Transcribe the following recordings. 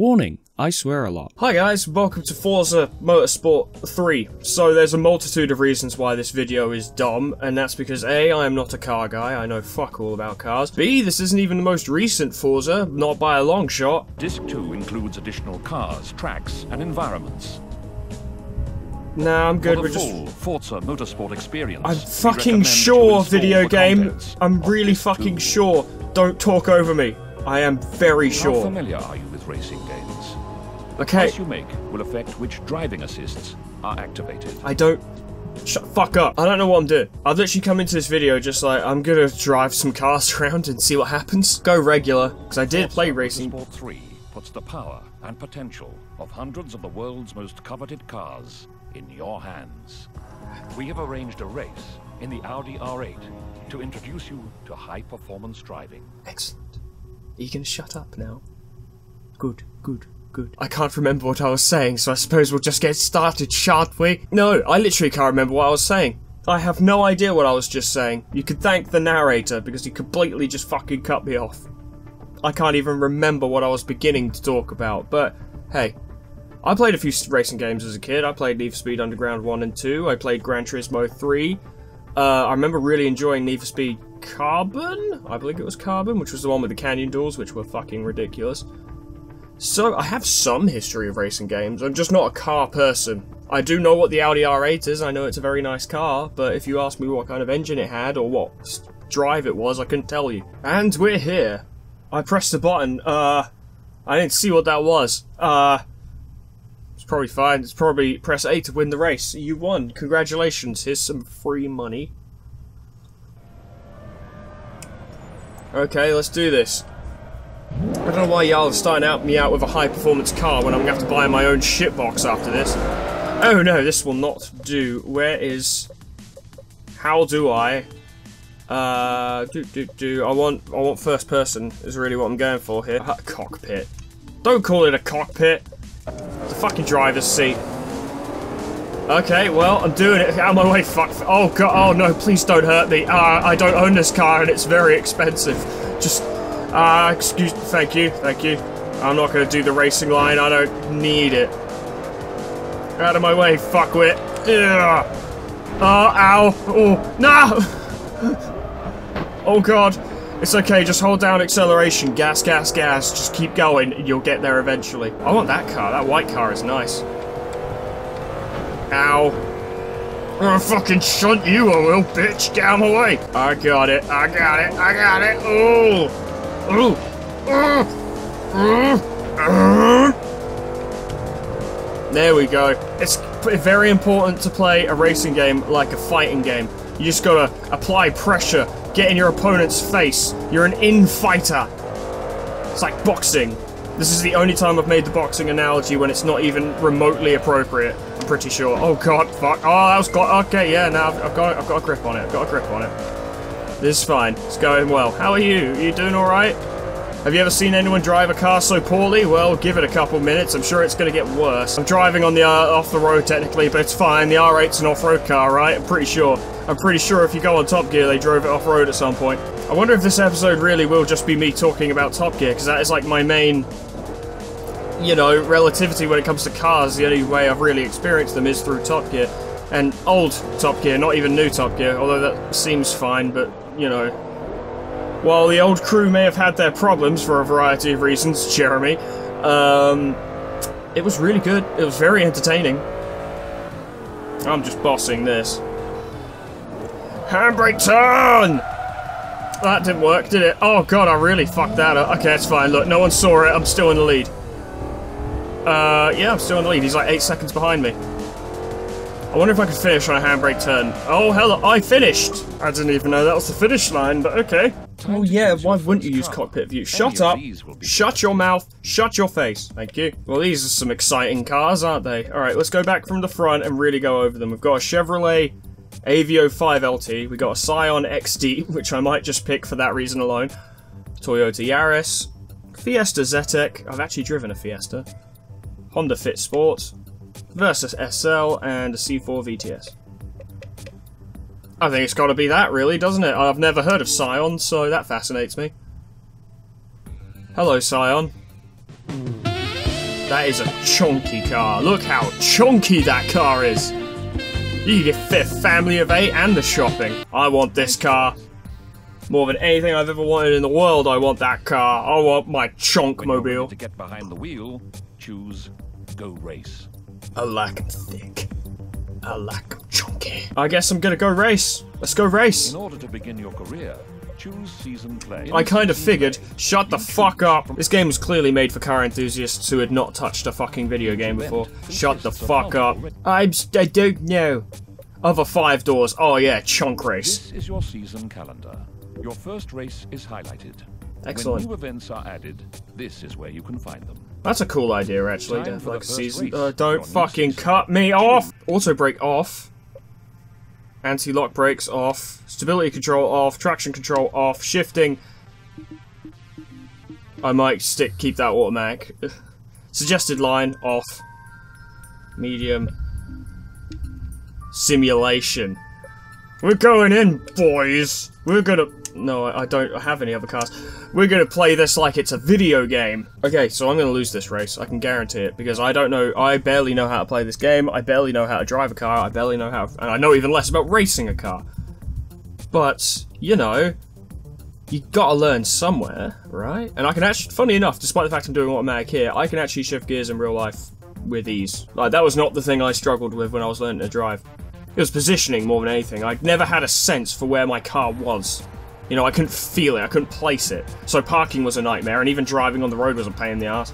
Warning, I swear a lot. Hi guys, welcome to Forza Motorsport 3. So there's a multitude of reasons why this video is dumb, and that's because A, I am not a car guy, I know fuck all about cars. B, this isn't even the most recent Forza, not by a long shot. Disc 2 includes additional cars, tracks, and environments. Nah, I'm good, we're just... Forza Motorsport experience. I'm fucking sure, video game. I'm really fucking sure. Don't talk over me. I am very sure. How familiar are you with racing games? Okay. The choice you make will affect which driving assists are activated. I don't... Shut the fuck up. I don't know what I'm doing. I've literally come into this video just like, I'm gonna drive some cars around and see what happens. Go regular, because I did play racing. Forza Motorsport 3 puts the power and potential of hundreds of the world's most coveted cars in your hands. We have arranged a race in the Audi R8 to introduce you to high-performance driving. Excellent. Are you gonna shut up now? Good, good, good. I can't remember what I was saying, so I suppose we'll just get started, shan't we? No, I literally can't remember what I was saying. I have no idea what I was just saying. You could thank the narrator, because he completely just fucking cut me off. I can't even remember what I was beginning to talk about, but hey. I played a few racing games as a kid. I played Need for Speed Underground 1 and 2. I played Gran Turismo 3. I remember really enjoying Need for Speed Carbon? I believe it was Carbon, which was the one with the canyon duels, which were fucking ridiculous. So, I have some history of racing games. I'm just not a car person. I do know what the Audi R8 is. I know it's a very nice car, but if you asked me what kind of engine it had or what drive it was, I couldn't tell you. And we're here. I pressed the button. I didn't see what that was. It's probably fine. It's probably press A to win the race. You won. Congratulations. Here's some free money. Okay, let's do this. I don't know why y'all are starting out me out with a high-performance car when I'm gonna have to buy my own shitbox after this. Oh no, this will not do. Where is... How do I... I want first person, is really what I'm going for here. Cockpit. Don't call it a cockpit. It's a fucking driver's seat. Okay, well, I'm doing it. Out of my way, fuck. Oh, God. Oh, no, please don't hurt me. I don't own this car, and it's very expensive. Just, excuse me. Thank you. Thank you. I'm not going to do the racing line. I don't need it. Out of my way, fuckwit. Ugh. Oh, ow. Oh, no! Oh, God. It's okay. Just hold down acceleration. Gas, gas, gas. Just keep going, and you'll get there eventually. I want that car. That white car is nice. Ow. I'm gonna fucking shunt you, I will, bitch. Get out of my way. I got it. I got it. I got it. Ooh. Ooh. There we go. It's very important to play a racing game like a fighting game. You just gotta apply pressure, get in your opponent's face. You're an in-fighter. It's like boxing. This is the only time I've made the boxing analogy when it's not even remotely appropriate. I'm pretty sure. Oh god, fuck. Oh, that was close. Okay, yeah, now I've got a grip on it. I've got a grip on it. This is fine. It's going well. How are you? Are you doing all right? Have you ever seen anyone drive a car so poorly? Well, give it a couple minutes. I'm sure it's going to get worse. I'm driving on the off the road technically, but it's fine. The R8's an off-road car, right? I'm pretty sure. I'm pretty sure if you go on Top Gear, they drove it off-road at some point. I wonder if this episode really will just be me talking about Top Gear, because that is like my main, you know, relativity when it comes to cars. The only way I've really experienced them is through Top Gear. And old Top Gear, not even new Top Gear, although that seems fine, but, you know. While the old crew may have had their problems for a variety of reasons, Jeremy, it was really good. It was very entertaining. I'm just bossing this. Handbrake turn! That didn't work, did it? Oh god, I really fucked that up. Okay, it's fine. Look, no one saw it. I'm still in the lead. Yeah, I'm still in the lead. He's like 8 seconds behind me. I wonder if I could finish on a handbrake turn. Oh, hello. I finished! I didn't even know that was the finish line, but okay. Oh yeah, why wouldn't you use cockpit view? Shut up! Shut your mouth! Shut your face! Thank you. Well, these are some exciting cars, aren't they? Alright, let's go back from the front and really go over them. We've got a Chevrolet Aveo 5LT, we got a Scion XD, which I might just pick for that reason alone. Toyota Yaris, Fiesta Zetec, I've actually driven a Fiesta. Honda Fit Sports, Versus SL, and a C4 VTS. I think it's got to be that, really, doesn't it? I've never heard of Scion, so that fascinates me. Hello, Scion. That is a chunky car. Look how chunky that car is. You can get fit family of 8 and the shopping. I want this car. More than anything I've ever wanted in the world, I want that car. I want my chunk mobile. To get behind the wheel, choose Go Race. I like 'em thick. I like 'em chunky. I guess I'm gonna go race. Let's go race. In order to begin your career, choose season play. I kind of figured. Shut the fuck up. This game was clearly made for car enthusiasts who had not touched a fucking video game before. Shut the fuck up. I don't know. Other 5 doors. Oh yeah, chunk race. This is your season calendar. Your first race is highlighted. Excellent. When new events are added, this is where you can find them. That's a cool idea, actually. Like a season. Don't fucking cut me off. Auto brake off. Anti-lock brakes off, stability control off, traction control off, shifting. I might keep that automatic. Suggested line off. Medium. Simulation. We're going in, boys. We're gonna. No, I don't have any other cars. We're gonna play this like it's a video game. Okay, so I'm gonna lose this race. I can guarantee it because I don't know. I barely know how to play this game. I barely know how to drive a car. I barely know how, and I know even less about racing a car. But you know, you gotta learn somewhere, right? And I can actually, funny enough, despite the fact I'm doing automatic here, I can actually shift gears in real life with ease. Like that was not the thing I struggled with when I was learning to drive. It was positioning more than anything. I'd never had a sense for where my car was. You know, I couldn't feel it, I couldn't place it. So parking was a nightmare, and even driving on the road was a pain in the ass.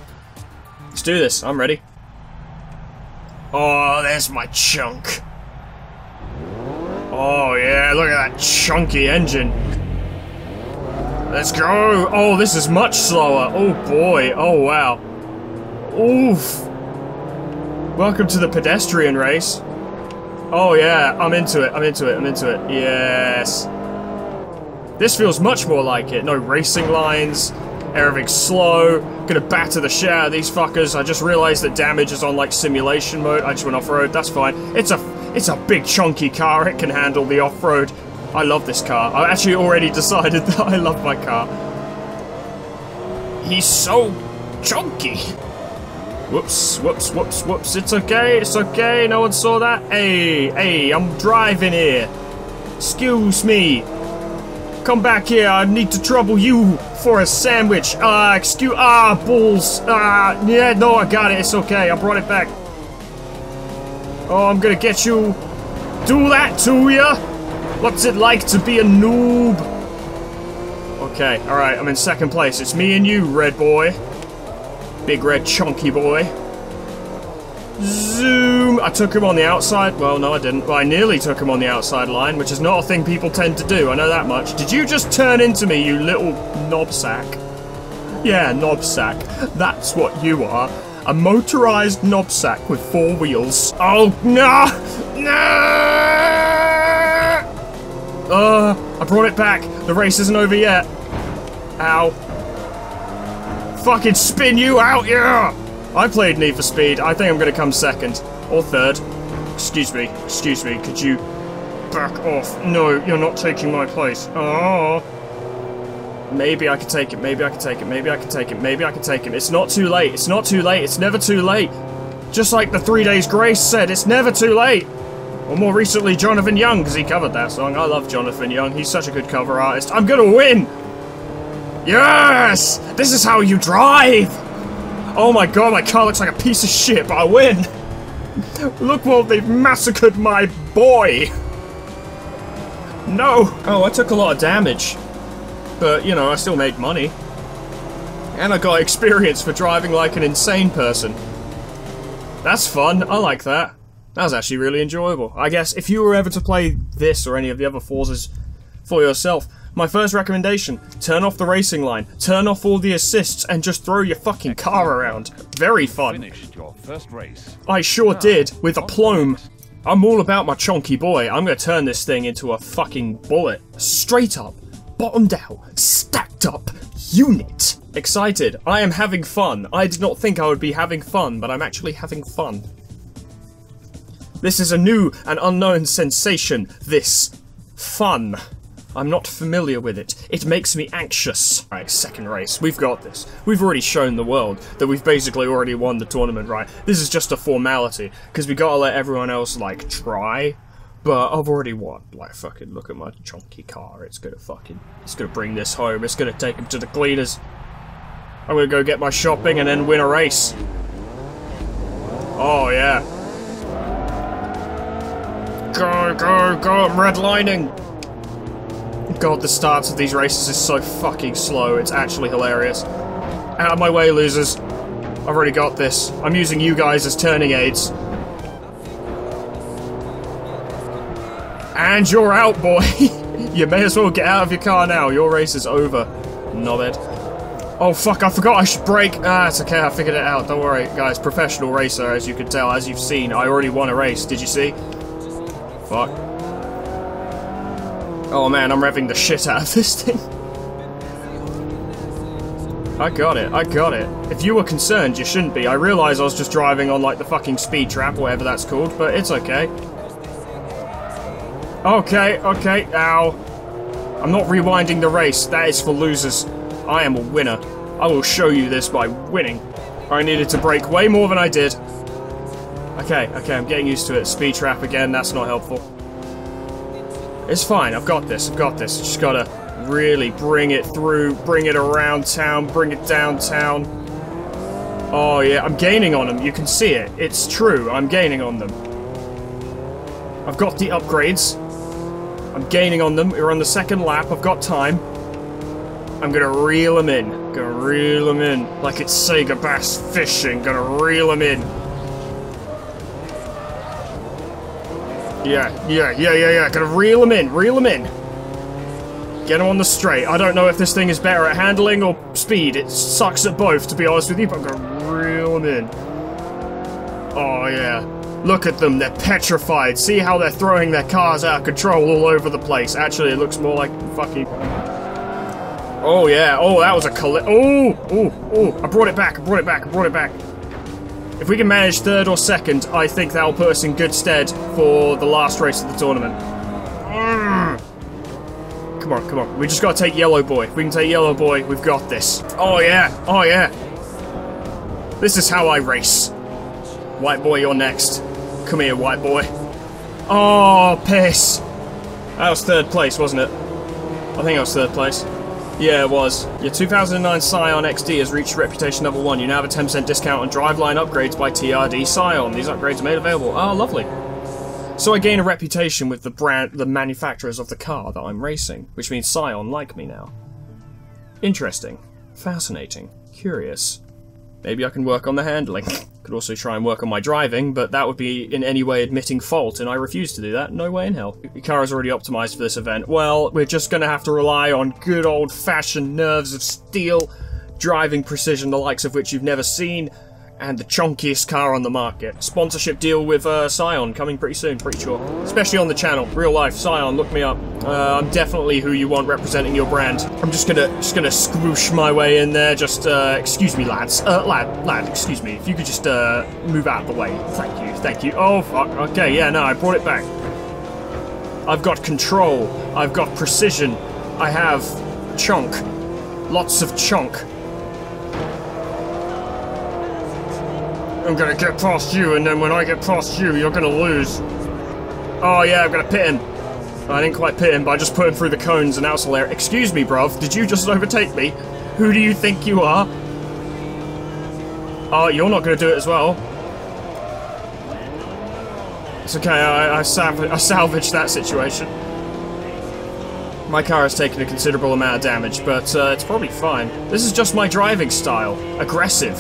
Let's do this, I'm ready. Oh, there's my chunk. Oh yeah, look at that chunky engine. Let's go! Oh, this is much slower. Oh boy, oh wow. Oof. Welcome to the pedestrian race. Oh yeah, I'm into it, I'm into it, I'm into it. Yes. This feels much more like it. No racing lines, everything's slow. Gonna batter the shit out of these fuckers. I just realized that damage is on like simulation mode. I just went off-road, that's fine. It's a big chunky car, it can handle the off-road. I love this car. I actually already decided that I love my car. He's so chunky. Whoops, whoops, whoops, whoops. It's okay, no one saw that. Hey, hey, I'm driving here. Excuse me. Come back here, I need to trouble you for a sandwich. Excuse- balls. Yeah, no, I got it, it's okay, I brought it back. Oh, I'm gonna get you. Do that to ya! What's it like to be a noob? Okay, alright, I'm in second place. It's me and you, red boy. Big red chunky boy. Zoom! I took him on the outside. Well, no, I didn't. But I nearly took him on the outside line, which is not a thing people tend to do. I know that much. Did you just turn into me, you little knobsack? Yeah, knobsack. That's what you are. A motorized knobsack with 4 wheels. Oh, no! No! I brought it back. The race isn't over yet. Ow. Fucking spin you out, yeah! I played Need for Speed. I think I'm gonna come second. Or third. Excuse me, could you back off? No, you're not taking my place. Oh. Maybe I could take it, maybe I could take it, maybe I could take it, maybe I could take it. It's not too late, it's not too late, it's never too late. Just like the 3 Days Grace said, it's never too late. Or more recently, Jonathan Young, because he covered that song. I love Jonathan Young, he's such a good cover artist. I'm gonna win! Yes! This is how you drive! Oh my god, my car looks like a piece of shit, but I win! Look what they've massacred my boy! No! Oh, I took a lot of damage. But, you know, I still made money. And I got experience for driving like an insane person. That's fun, I like that. That was actually really enjoyable. I guess if you were ever to play this or any of the other Forzas for yourself, my first recommendation, turn off the racing line, turn off all the assists, and just throw your fucking car around. Very fun. Finished your first race. I sure did, with aplomb. I'm all about my chunky boy. I'm gonna turn this thing into a fucking bullet. Straight up, bottomed out, stacked up unit. Excited. I am having fun. I did not think I would be having fun, but I'm actually having fun. This is a new and unknown sensation, this fun. I'm not familiar with it. It makes me anxious. All right, second race. We've got this. We've already shown the world that we've basically already won the tournament, right? This is just a formality, because we gotta let everyone else, like, try. But I've already won. Like, fucking look at my chonky car. It's gonna bring this home. It's gonna take him to the cleaners. I'm gonna go get my shopping and then win a race. Oh, yeah. Go, go, go, I'm redlining! God, the starts of these races is so fucking slow, it's actually hilarious. Out of my way, losers. I've already got this. I'm using you guys as turning aids. And you're out, boy! You may as well get out of your car now, your race is over. Knobhead. Oh fuck, I forgot I should brake! Ah, it's okay, I figured it out, don't worry. Guys, professional racer, as you can tell, as you've seen, I already won a race, did you see? Fuck. Oh man, I'm revving the shit out of this thing. I got it, I got it. If you were concerned, you shouldn't be. I realised I was just driving on like the fucking speed trap, whatever that's called, but it's okay. Okay, okay, ow. I'm not rewinding the race, that is for losers. I am a winner. I will show you this by winning. I needed to brake way more than I did. Okay, okay, I'm getting used to it. Speed trap again, that's not helpful. It's fine, I've got this, I've got this. Just gotta really bring it through, bring it around town, bring it downtown. Oh yeah, I'm gaining on them, you can see it. It's true, I'm gaining on them. I've got the upgrades. I'm gaining on them, we're on the second lap, I've got time. I'm gonna reel them in, gonna reel them in. Like it's Sega Bass Fishing, gonna reel them in. Yeah, gotta reel him in, reel him in. Get him on the straight. I don't know if this thing is better at handling or speed. It sucks at both, to be honest with you, but I'm gonna reel him in. Oh, yeah. Look at them, they're petrified. See how they're throwing their cars out of control all over the place. Actually, it looks more like fucking... Oh, yeah, oh, that was a I brought it back, I brought it back, I brought it back. If we can manage third or second, I think that'll put us in good stead for the last race of the tournament. Come on, come on. We just gotta take Yellow Boy. If we can take Yellow Boy, we've got this. Oh yeah, oh yeah. This is how I race. White Boy, you're next. Come here, White Boy. Oh, piss. That was third place, wasn't it? I think I was third place. Yeah, it was. Your 2009 Scion XD has reached reputation number 1. You now have a 10% discount on driveline upgrades by TRD Scion. These upgrades are made available. Oh, lovely. So I gain a reputation with the brand, the manufacturers of the car that I'm racing, which means Scion like me now. Interesting. Fascinating. Curious. Maybe I can work on the handling. Could also try and work on my driving, but that would be in any way admitting fault, and I refuse to do that. No way in hell. The car is already optimized for this event. Well, we're just gonna have to rely on good old-fashioned nerves of steel, driving precision the likes of which you've never seen, and the chonkiest car on the market. Sponsorship deal with Scion coming pretty soon, pretty sure. Especially on the channel. Real life, Scion, look me up. I'm definitely who you want representing your brand. I'm just gonna squoosh my way in there. Just, excuse me, lads. Lad, excuse me. If you could just, move out of the way. Thank you, thank you. Oh, fuck. Okay, yeah, no, I brought it back. I've got control. I've got precision. I have chonk. Lots of chonk. I'm gonna get past you, and then when I get past you, you're gonna lose. Oh yeah, I'm gonna pit him. I didn't quite pit him, but I just put him through the cones, and that was hilarious. Excuse me, bruv, did you just overtake me? Who do you think you are? Oh, you're not gonna do it as well. It's okay, I salvaged that situation. My car has taken a considerable amount of damage, but it's probably fine. This is just my driving style. Aggressive.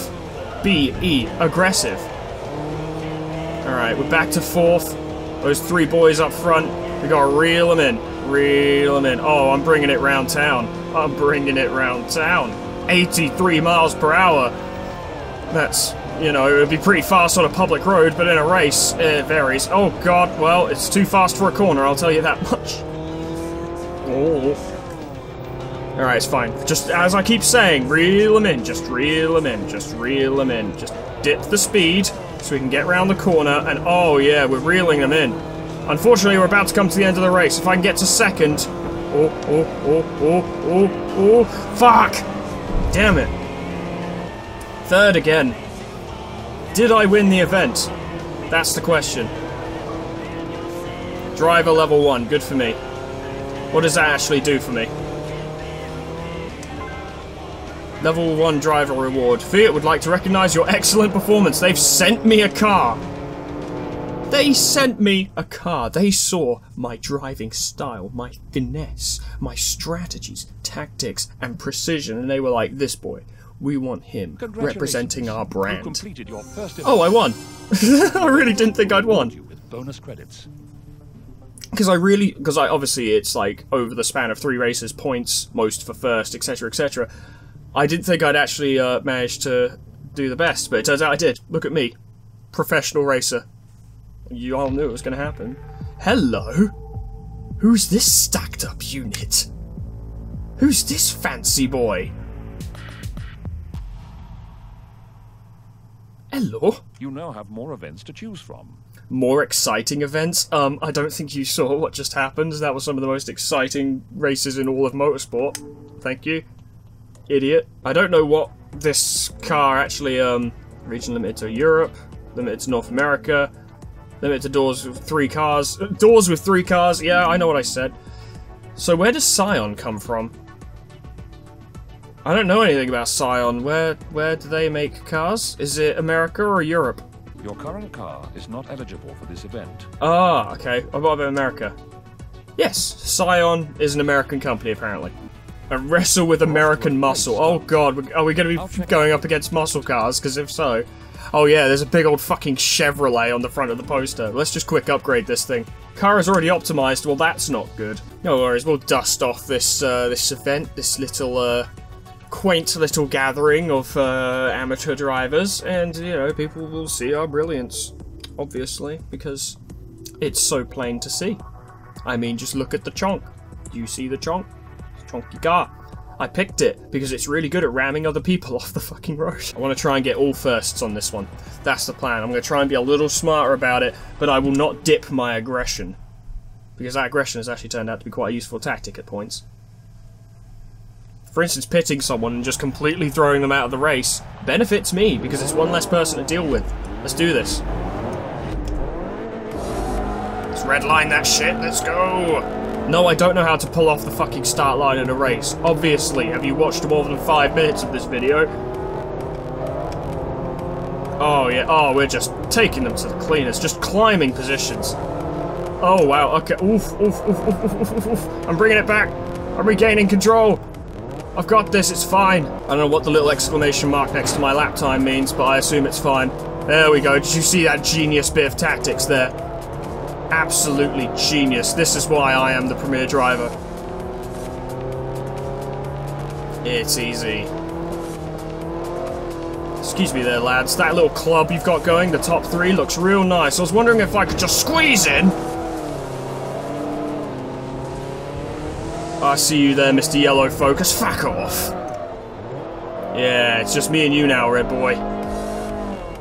B-E, aggressive. Alright, we're back to fourth. Those three boys up front, we gotta reel them in. Reel them in. Oh, I'm bringing it round town. I'm bringing it round town. 83 miles per hour. That's, you know, it would be pretty fast on a public road, but in a race, it varies. Oh god, well, it's too fast for a corner, I'll tell you that much. Oh. Alright, it's fine. Just as I keep saying, reel them in, just reel them in, just reel them in. Just dip the speed so we can get round the corner, and oh yeah, we're reeling them in. Unfortunately, we're about to come to the end of the race. If I can get to second, Fuck! Damn it. Third again. Did I win the event? That's the question. Driver level 1, good for me. What does that actually do for me? Level 1 driver reward. Fiat would like to recognise your excellent performance. They've sent me a car. They sent me a car. They saw my driving style, my finesse, my strategies, tactics, and precision, and they were like, this boy, we want him representing our brand. Oh, I won. I really didn't think I'd won. Bonus credits. Because I obviously, it's like over the span of 3 races, points, most for first, etc., etc. I didn't think I'd actually manage to do the best, but it turns out I did. Look at me. Professional racer. You all knew it was going to happen. Hello? Who's this stacked up unit? Who's this fancy boy? Hello? You now have more events to choose from. More exciting events? I don't think you saw what just happened. That was some of the most exciting races in all of motorsport. Thank you. Idiot. I don't know what this car actually, region limited to Europe, limited to North America, limited to doors with 3 cars. Doors with 3 cars, yeah, I know what I said. So where does Scion come from? I don't know anything about Scion. Where do they make cars? Is it America or Europe? Your current car is not eligible for this event. Ah, okay. What about America? Yes, Scion is an American company, apparently. I wrestle with American muscle. Oh god, are we going to be going up against muscle cars? Because if so... Oh yeah, there's a big old fucking Chevrolet on the front of the poster. Let's just quick upgrade this thing. Car is already optimized. Well, that's not good. No worries, we'll dust off this this event, this little quaint little gathering of amateur drivers, and you know, people will see our brilliance, obviously, because it's so plain to see. I mean, just look at the chonk. Do you see the chonk? Chonky car. I picked it because it's really good at ramming other people off the fucking road. I want to try and get all firsts on this one. That's the plan. I'm going to try and be a little smarter about it, but I will not dip my aggression. Because that aggression has actually turned out to be quite a useful tactic at points. For instance, pitting someone and just completely throwing them out of the race benefits me because it's one less person to deal with. Let's do this. Let's redline that shit. Let's go. No, I don't know how to pull off the fucking start line in a race. Obviously, have you watched more than 5 minutes of this video? Oh, yeah. Oh, we're just taking them to the cleaners. Just climbing positions. Oh, wow. Okay. Oof, oof, oof, oof, oof, oof, oof. I'm bringing it back. I'm regaining control. I've got this. It's fine. I don't know what the little exclamation mark next to my lap time means, but I assume it's fine. There we go. Did you see that genius bit of tactics there? Absolutely genius. This is why I am the premier driver. It's easy. Excuse me there, lads. That little club you've got going, the top 3, looks real nice. I was wondering if I could just squeeze in. I see you there, Mr. Yellow Focus. Fuck off. Yeah, it's just me and you now, Red Boy.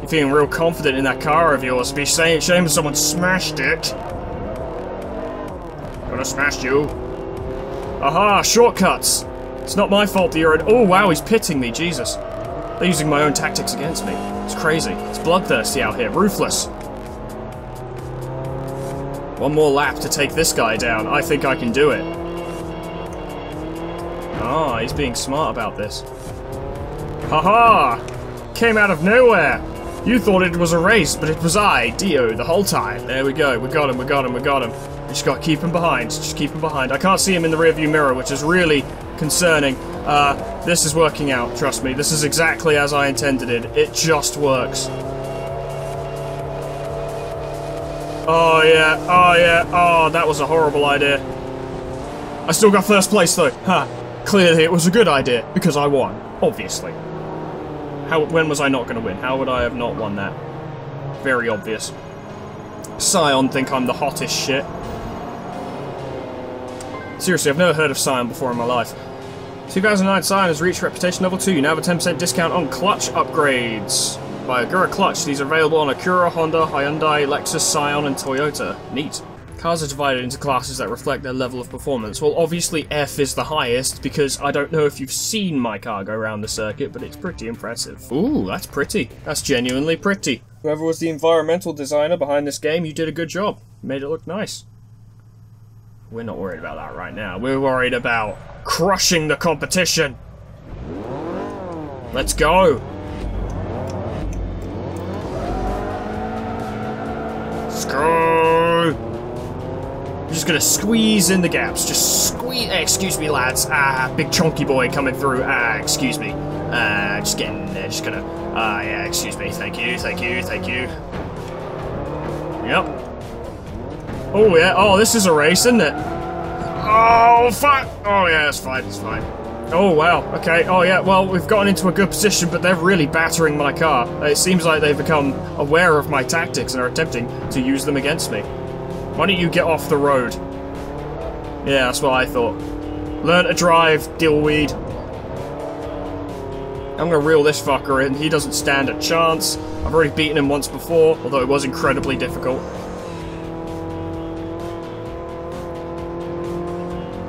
Feeling real confident in that car of yours. It'd be a shame if someone smashed it. Gonna smash you. Aha, shortcuts. It's not my fault that you're an... Oh, wow, he's pitting me, Jesus. They're using my own tactics against me. It's crazy. It's bloodthirsty out here. Ruthless. One more lap to take this guy down. I think I can do it. Ah, he's being smart about this. Haha! Came out of nowhere. You thought it was a race, but it was I, Dio, the whole time. There we go. We got him, we got him, we got him. We just got to keep him behind. Just keep him behind. I can't see him in the rearview mirror, which is really concerning. This is working out, trust me. This is exactly as I intended it. It just works. Oh, yeah. Oh, yeah. Oh, that was a horrible idea. I still got first place, though. Huh. Clearly, it was a good idea, because I won. Obviously. How, when was I not going to win? How would I have not won that? Very obvious. Scion think I'm the hottest shit. Seriously, I've never heard of Scion before in my life. 2009 Scion has reached reputation level 2. You now have a 10% discount on clutch upgrades. By Agura Clutch, these are available on Acura, Honda, Hyundai, Lexus, Scion, and Toyota. Neat. Cars are divided into classes that reflect their level of performance. Well, obviously F is the highest, because I don't know if you've seen my car go around the circuit, but it's pretty impressive. Ooh, that's pretty. That's genuinely pretty. Whoever was the environmental designer behind this game, you did a good job. Made it look nice. We're not worried about that right now. We're worried about crushing the competition. Let's go. Screw! I'm just gonna squeeze in the gaps. Just squeeze. Hey, excuse me, lads. Ah, big chunky boy coming through. Ah, excuse me. Just getting in there. Just gonna. Ah, yeah. Excuse me. Thank you. Thank you. Thank you. Yep. Oh yeah. Oh, this is a race, isn't it? Oh fuck. Oh yeah. It's fine. It's fine. Oh wow, okay, oh yeah, well, we've gotten into a good position, but they're really battering my car. It seems like they've become aware of my tactics and are attempting to use them against me. Why don't you get off the road? Yeah, that's what I thought. Learn to drive, dillweed. I'm gonna reel this fucker in, he doesn't stand a chance. I've already beaten him once before, although it was incredibly difficult.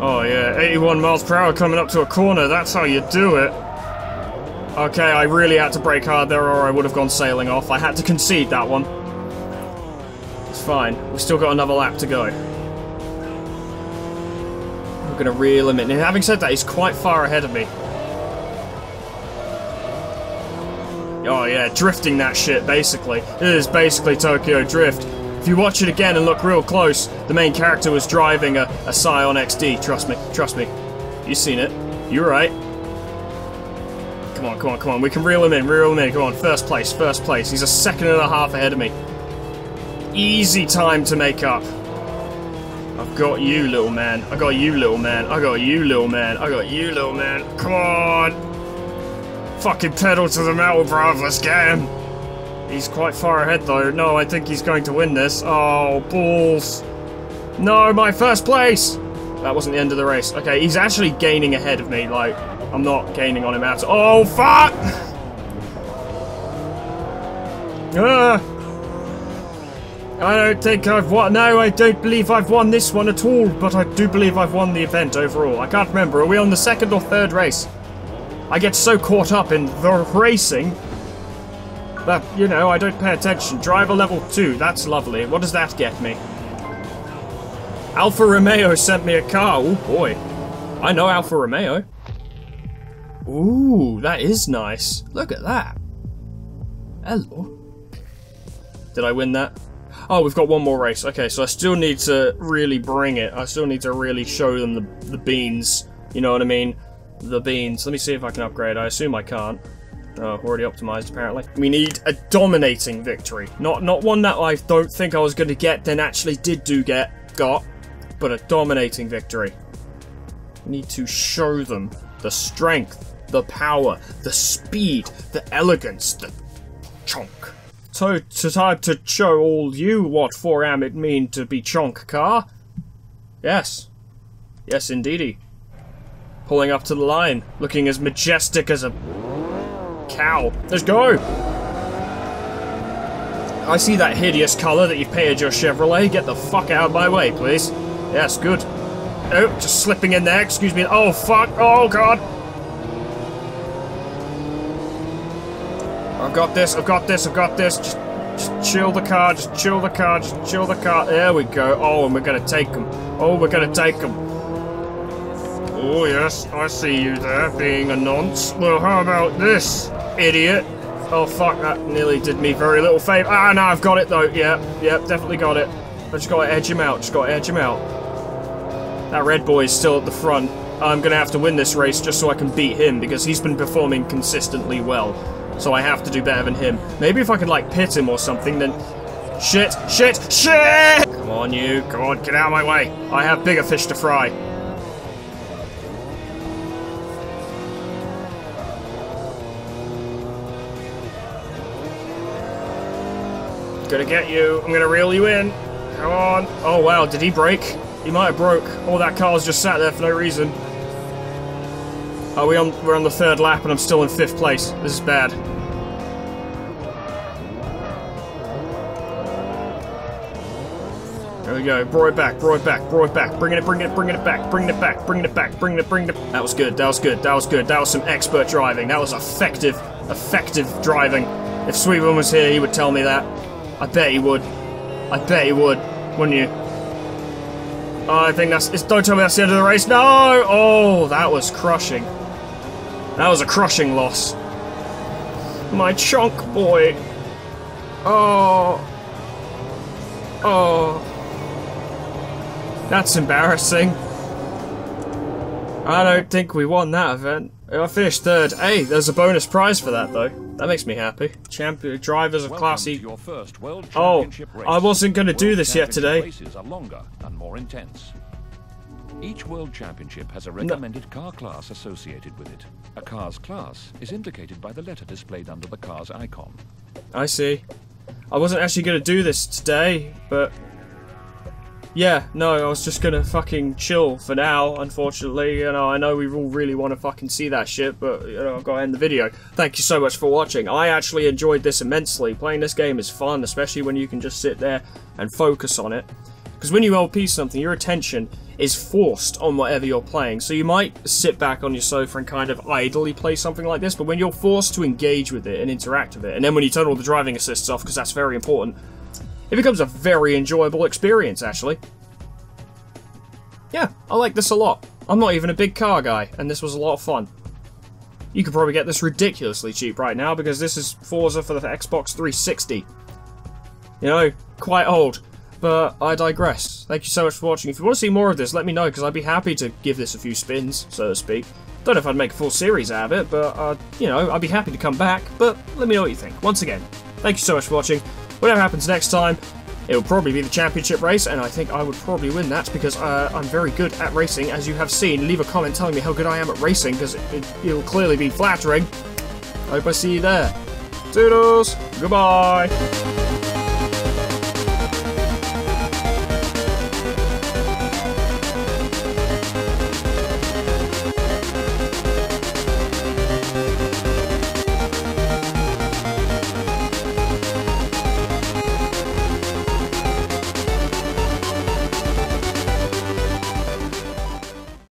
Oh yeah, 81 miles per hour coming up to a corner, that's how you do it. Okay, I really had to brake hard there or I would have gone sailing off. I had to concede that one. It's fine, we've still got another lap to go. I'm gonna reel him in. And having said that, he's quite far ahead of me. Oh yeah, drifting that shit, basically. It is basically Tokyo Drift. If you watch it again and look real close, the main character was driving a Scion XD, trust me, you've seen it, you're right. Come on, come on, come on, we can reel him in, come on, first place, he's a second and a half ahead of me. Easy time to make up. I've got you, little man, I got you, little man, I got you, little man, I got you, little man, come on! Fucking pedal to the metal, bruv, let's get him! He's quite far ahead though. No, I think he's going to win this. Oh, balls. No, my first place! That wasn't the end of the race. Okay, he's actually gaining ahead of me. Like, I'm not gaining on him at all. Oh, fuck! I don't think I've won. No, I don't believe I've won this one at all, but I do believe I've won the event overall. I can't remember. Are we on the second or third race? I get so caught up in the racing. That, you know, I don't pay attention. Driver level 2, that's lovely. What does that get me? Alfa Romeo sent me a car. Oh boy. I know Alfa Romeo. Ooh, that is nice. Look at that. Hello. Did I win that? Oh, we've got one more race. Okay, so I still need to really bring it. I still need to really show them the beans. You know what I mean? The beans. Let me see if I can upgrade. I assume I can't. Oh, already optimized apparently. We need a dominating victory. Not one that I don't think I was going to get, then actually got, but a dominating victory. We need to show them the strength, the power, the speed, the elegance, the chonk. So time to show all you what for am it mean to be chonk car. Yes. Yes indeedy. Pulling up to the line, looking as majestic as a cow. Let's go! I see that hideous colour that you've painted your Chevrolet. Get the fuck out of my way, please. Yes, good. Oh, just slipping in there. Excuse me. Oh, fuck. Oh, God. I've got this. I've got this. I've got this. Just chill the car. Just chill the car. Just chill the car. There we go. Oh, and we're going to take him. Oh, we're going to take him. Oh, yes. I see you there being a nonce. Well, how about this? Idiot. Oh fuck, that nearly did me very little favour. Ah, no, I've got it though. Yeah, definitely got it. I just gotta edge him out, just gotta edge him out. That red boy is still at the front. I'm gonna have to win this race just so I can beat him because he's been performing consistently well. So I have to do better than him. Maybe if I could like pit him or something then... Shit, shit, shit! Come on you, come on, get out of my way. I have bigger fish to fry. Gonna get you. I'm gonna reel you in. Come on. Oh wow, did he break? He might have broke. Oh, that car's just sat there for no reason. Oh, we're on the third lap and I'm still in fifth place. This is bad. There we go. Brought it back. Brought it back. Brought it back. Bringing it. Bringing it. Bringing it back. Bringing it back. Bringing it back. Bringing it. Bringing it. That was good. That was good. That was good. That was some expert driving. That was effective. Effective driving. If Sweetman was here, he would tell me that. I bet he would. I bet he would. Wouldn't you? I think that's. It's, don't tell me that's the end of the race. No. Oh, that was crushing. That was a crushing loss. My chunk boy. Oh. Oh. That's embarrassing. I don't think we won that event. I finished third. Hey, there's a bonus prize for that though. That makes me happy. Champion drivers of Class E. Oh, I wasn't going to do this yet today. Races are longer and more intense. Each World Championship has a recommended car class associated with it. A car's class is indicated by the letter displayed under the car's icon. I see. I wasn't actually going to do this today, but... Yeah, no, I was just going to fucking chill for now, unfortunately. You know, I know we all really want to fucking see that shit, but, you know, I've got to end the video. Thank you so much for watching. I actually enjoyed this immensely. Playing this game is fun, especially when you can just sit there and focus on it. Because when you LP something, your attention is forced on whatever you're playing. So you might sit back on your sofa and kind of idly play something like this, but when you're forced to engage with it and interact with it, and then when you turn all the driving assists off, because that's very important, it becomes a very enjoyable experience, actually. Yeah, I like this a lot. I'm not even a big car guy, and this was a lot of fun. You could probably get this ridiculously cheap right now, because this is Forza for the Xbox 360. You know, quite old. But I digress. Thank you so much for watching. If you want to see more of this, let me know, because I'd be happy to give this a few spins, so to speak. Don't know if I'd make a full series out of it, but, you know, I'd be happy to come back. But let me know what you think. Once again, thank you so much for watching. Whatever happens next time, it'll probably be the championship race, and I think I would probably win that because I'm very good at racing, as you have seen. Leave a comment telling me how good I am at racing, because it'll clearly be flattering. I hope I see you there. Toodles! Goodbye!